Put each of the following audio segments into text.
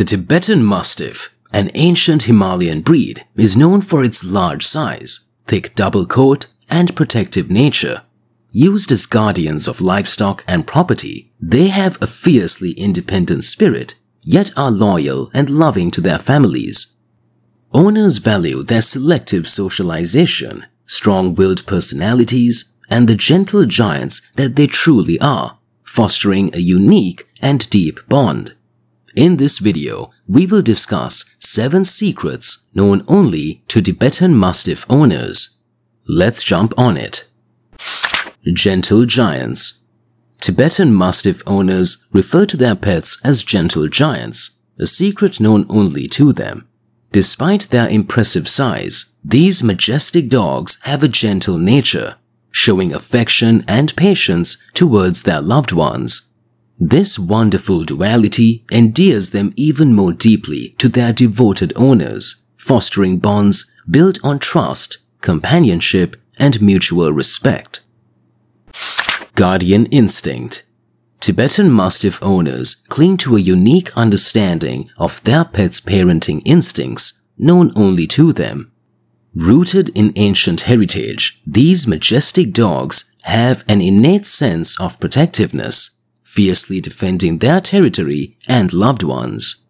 The Tibetan Mastiff, an ancient Himalayan breed, is known for its large size, thick double coat, and protective nature. Used as guardians of livestock and property, they have a fiercely independent spirit, yet are loyal and loving to their families. Owners value their selective socialization, strong-willed personalities, and the gentle giants that they truly are, fostering a unique and deep bond. In this video, we will discuss 7 secrets known only to Tibetan Mastiff owners. Let's jump on it. Gentle giants. Tibetan Mastiff owners refer to their pets as gentle giants, a secret known only to them. Despite their impressive size, these majestic dogs have a gentle nature, showing affection and patience towards their loved ones. This wonderful duality endears them even more deeply to their devoted owners, fostering bonds built on trust, companionship, and mutual respect. Guardian instinct. Tibetan Mastiff owners cling to a unique understanding of their pets' parenting instincts, known only to them. Rooted in ancient heritage, these majestic dogs have an innate sense of protectiveness, fiercely defending their territory and loved ones.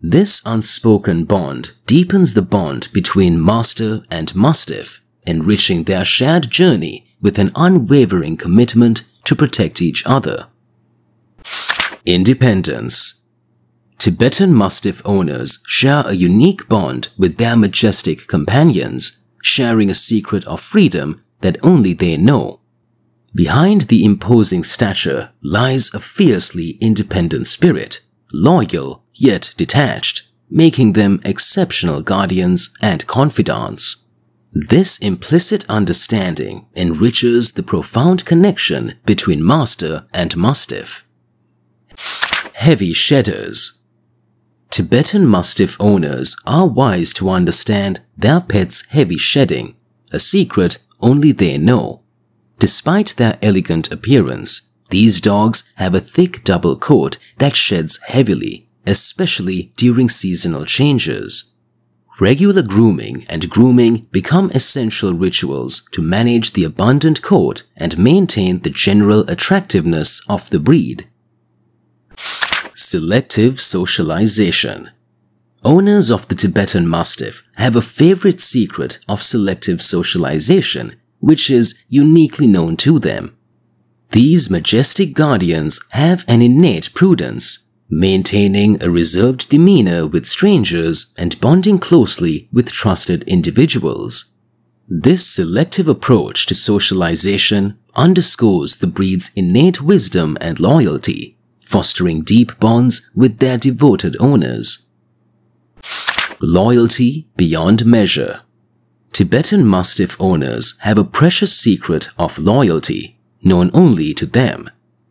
This unspoken bond deepens the bond between master and mastiff, enriching their shared journey with an unwavering commitment to protect each other. Independence. Tibetan Mastiff owners share a unique bond with their majestic companions, sharing a secret of freedom that only they know. Behind the imposing stature lies a fiercely independent spirit, loyal yet detached, making them exceptional guardians and confidants. This implicit understanding enriches the profound connection between master and mastiff. Heavy shedders. Tibetan Mastiff owners are wise to understand their pets' heavy shedding, a secret only they know. Despite their elegant appearance, these dogs have a thick double coat that sheds heavily, especially during seasonal changes. Regular grooming and grooming become essential rituals to manage the abundant coat and maintain the general attractiveness of the breed. Selective socialization. Owners of the Tibetan Mastiff have a favorite secret of selective socialization, which is uniquely known to them. These majestic guardians have an innate prudence, maintaining a reserved demeanor with strangers and bonding closely with trusted individuals. This selective approach to socialization underscores the breed's innate wisdom and loyalty, fostering deep bonds with their devoted owners. Loyalty beyond measure. Tibetan Mastiff owners have a precious secret of loyalty, known only to them.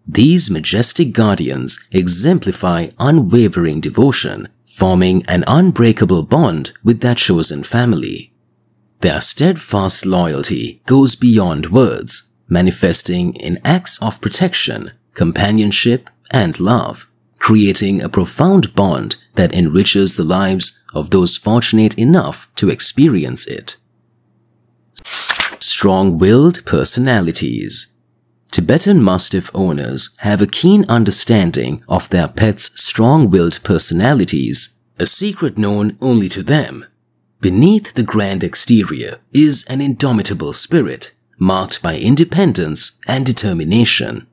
These majestic guardians exemplify unwavering devotion, forming an unbreakable bond with their chosen family. Their steadfast loyalty goes beyond words, manifesting in acts of protection, companionship, and love, creating a profound bond that enriches the lives of those fortunate enough to experience it. Strong-willed personalities. Tibetan Mastiff owners have a keen understanding of their pets' strong-willed personalities, a secret known only to them. Beneath the grand exterior is an indomitable spirit, marked by independence and determination.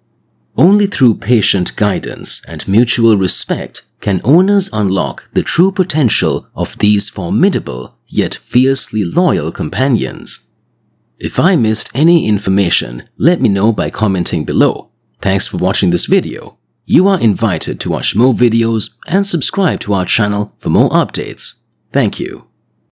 Only through patient guidance and mutual respect can owners unlock the true potential of these formidable yet fiercely loyal companions. If I missed any information, let me know by commenting below. Thanks for watching this video. You are invited to watch more videos and subscribe to our channel for more updates. Thank you.